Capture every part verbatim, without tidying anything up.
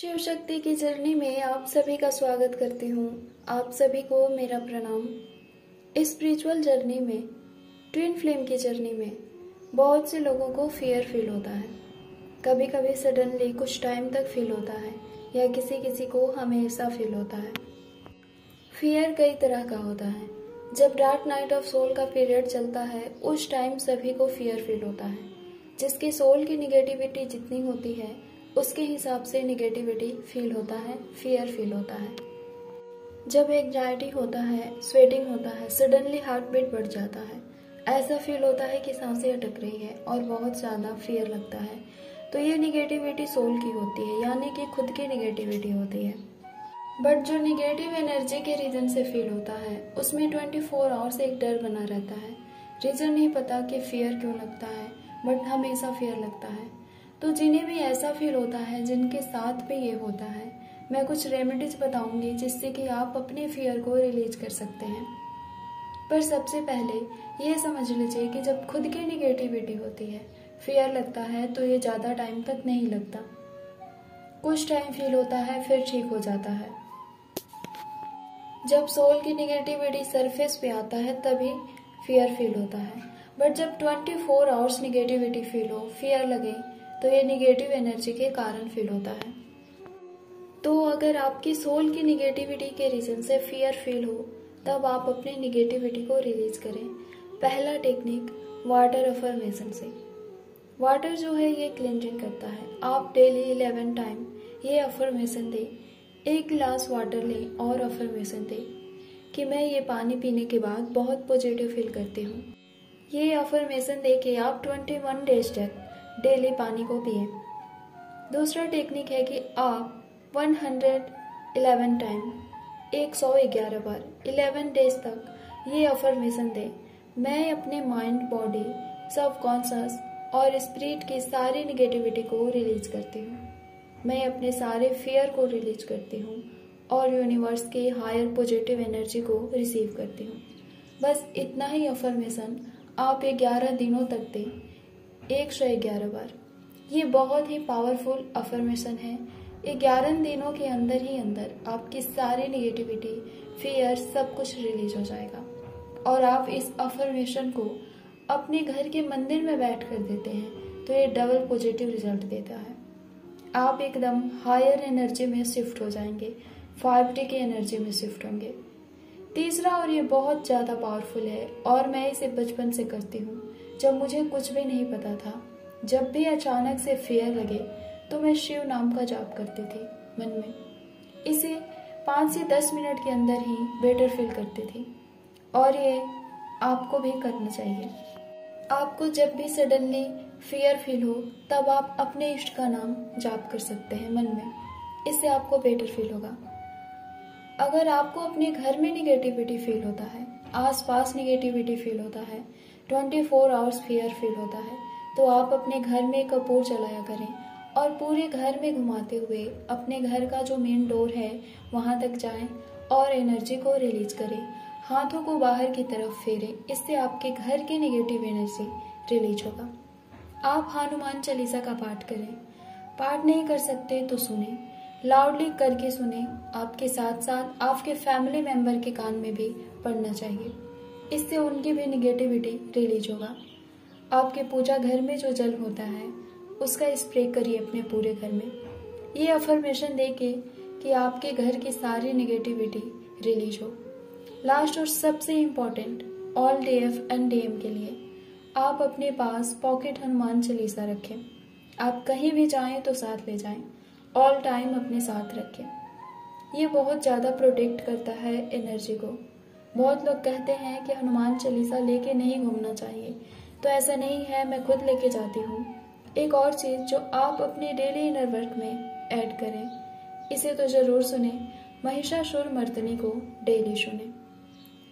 शिव शक्ति की जर्नी में आप सभी का स्वागत करती हूँ। आप सभी को मेरा प्रणाम। इस स्पिरिचुअल जर्नी में, ट्विन फ्लेम की जर्नी में बहुत से लोगों को फियर फील होता है। कभी कभी सडनली कुछ टाइम तक फील होता है या किसी किसी को हमेशा फील होता है। फियर कई तरह का होता है। जब डार्क नाइट ऑफ सोल का पीरियड चलता है उस टाइम सभी को फियर फील होता है। जिसके सोल की निगेटिविटी जितनी होती है उसके हिसाब से निगेटिविटी फील होता है, फियर फील होता है। जब एंग्जाइटी होता है, स्वेटिंग होता है, सडनली हार्ट बीट बढ़ जाता है, ऐसा फील होता है कि सांसें अटक रही है और बहुत ज़्यादा फियर लगता है, तो ये निगेटिविटी सोल की होती है, यानी कि खुद की निगेटिविटी होती है। बट जो निगेटिव एनर्जी के रीजन से फील होता है उसमें ट्वेंटी फोर आवर्स एक डर बना रहता है। रीज़न नहीं पता कि फियर क्यों लगता है, बट हमेशा फियर लगता है। तो जिन्हें भी ऐसा फील होता है, जिनके साथ भी ये होता है, मैं कुछ रेमेडीज बताऊंगी जिससे कि आप अपने फियर को रिलीज कर सकते हैं। पर सबसे पहले ये समझ लीजिए कि जब खुद की निगेटिविटी होती है, फियर लगता है, तो ये ज़्यादा टाइम तक नहीं लगता। कुछ टाइम फील होता है फिर ठीक हो जाता है। जब सोल की निगेटिविटी सरफेस पे आता है तभी फियर फील होता है। बट जब twenty four hours negativity feel हो, फियर लगे, तो ये निगेटिव एनर्जी के कारण फील होता है। तो अगर आपकी सोल की निगेटिविटी के रीजन से फियर फील हो तब आप अपने निगेटिविटी को रिलीज करें। पहला टेक्निक, वाटर अफर्मेशन से। वाटर जो है ये क्लींजिंग करता है। आप डेली इलेवन टाइम ये अफर्मेशन दें। एक गिलास वाटर लें और अफर्मेशन दें कि मैं ये पानी पीने के बाद बहुत पॉजिटिव फील करती हूँ। ये अफर्मेशन दे के आप ट्वेंटी वन डेज तक डेली पानी को पिए। दूसरा टेक्निक है कि आप एक सौ ग्यारह टाइम, एक सौ ग्यारह बार, ग्यारह डेज तक ये अफर्मेशन दें, मैं अपने माइंड, बॉडी, सब कॉन्शस और स्पिरिट की सारी निगेटिविटी को रिलीज करती हूँ। मैं अपने सारे फियर को रिलीज करती हूँ और यूनिवर्स की हायर पॉजिटिव एनर्जी को रिसीव करती हूँ। बस इतना ही अफर्मेशन आप ग्यारह दिनों तक दें, एक सौ ग्यारह बार। ये बहुत ही पावरफुल अफर्मेशन है। ग्यारह दिनों के अंदर ही अंदर आपकी सारी निगेटिविटी, फियर, सब कुछ रिलीज हो जाएगा। और आप इस अफर्मेशन को अपने घर के मंदिर में बैठ कर देते हैं तो ये डबल पॉजिटिव रिजल्ट देता है। आप एकदम हायर एनर्जी में शिफ्ट हो जाएंगे, फाइव डी की एनर्जी में शिफ्ट होंगे। तीसरा, और ये बहुत ज़्यादा पावरफुल है और मैं इसे बचपन से करती हूँ। जब मुझे कुछ भी नहीं पता था, जब भी अचानक से फियर लगे तो मैं शिव नाम का जाप करती थी मन में। इसे पाँच से दस मिनट के अंदर ही बेटर फील करती थी। और ये आपको भी करना चाहिए। आपको जब भी सडनली फियर फील हो तब आप अपने इष्ट का नाम जाप कर सकते हैं मन में। इससे आपको बेटर फील होगा। अगर आपको अपने घर में निगेटिविटी फील होता है, आसपास निगेटिविटी फील होता है, twenty four hours fear feel होता है, तो आप अपने घर में कपूर जलाया करें और पूरे घर में घुमाते हुए अपने घर का जो मेन डोर है वहाँ तक जाएं और एनर्जी को रिलीज करें। हाथों को बाहर की तरफ फेरें, इससे आपके घर की निगेटिव एनर्जी रिलीज होगा। आप हनुमान चालीसा का पाठ करें। पाठ नहीं कर सकते तो सुने, लाउडली करके सुने। आपके साथ साथ आपके फैमिली मेंबर के कान में भी पढ़ना चाहिए, इससे उनकी भी निगेटिविटी रिलीज होगा। आपके पूजा घर में जो जल होता है उसका स्प्रे करिए अपने पूरे घर में। ये अफर्मेशन देके कि आपके घर की सारी निगेटिविटी रिलीज हो। लास्ट और सबसे important, all D F and D M के लिए आप अपने पास पॉकेट हनुमान चालीसा रखें। आप कहीं भी जाएं तो साथ ले जाएं, ऑल टाइम अपने साथ रखें। ये बहुत ज़्यादा प्रोटेक्ट करता है एनर्जी को। बहुत लोग कहते हैं कि हनुमान चालीसा लेके नहीं घूमना चाहिए, तो ऐसा नहीं है, मैं खुद लेके जाती हूँ। एक और चीज़ जो आप अपने डेली इनर वर्क में ऐड करें, इसे तो ज़रूर सुने, महिषासुर मर्दिनी को डेली सुने,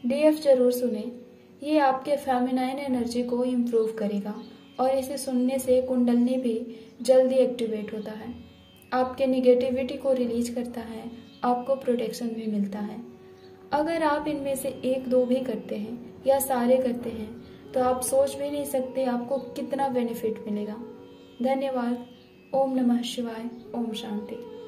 डीएफ जरूर सुने। ये आपके फेमिनाइन एनर्जी को इम्प्रूव करेगा और इसे सुनने से कुंडलिनी भी जल्दी एक्टिवेट होता है, आपके निगेटिविटी को रिलीज करता है, आपको प्रोटेक्शन भी मिलता है। अगर आप इनमें से एक दो भी करते हैं या सारे करते हैं तो आप सोच भी नहीं सकते आपको कितना बेनिफिट मिलेगा। धन्यवाद। ओम नमः शिवाय। ओम शांति।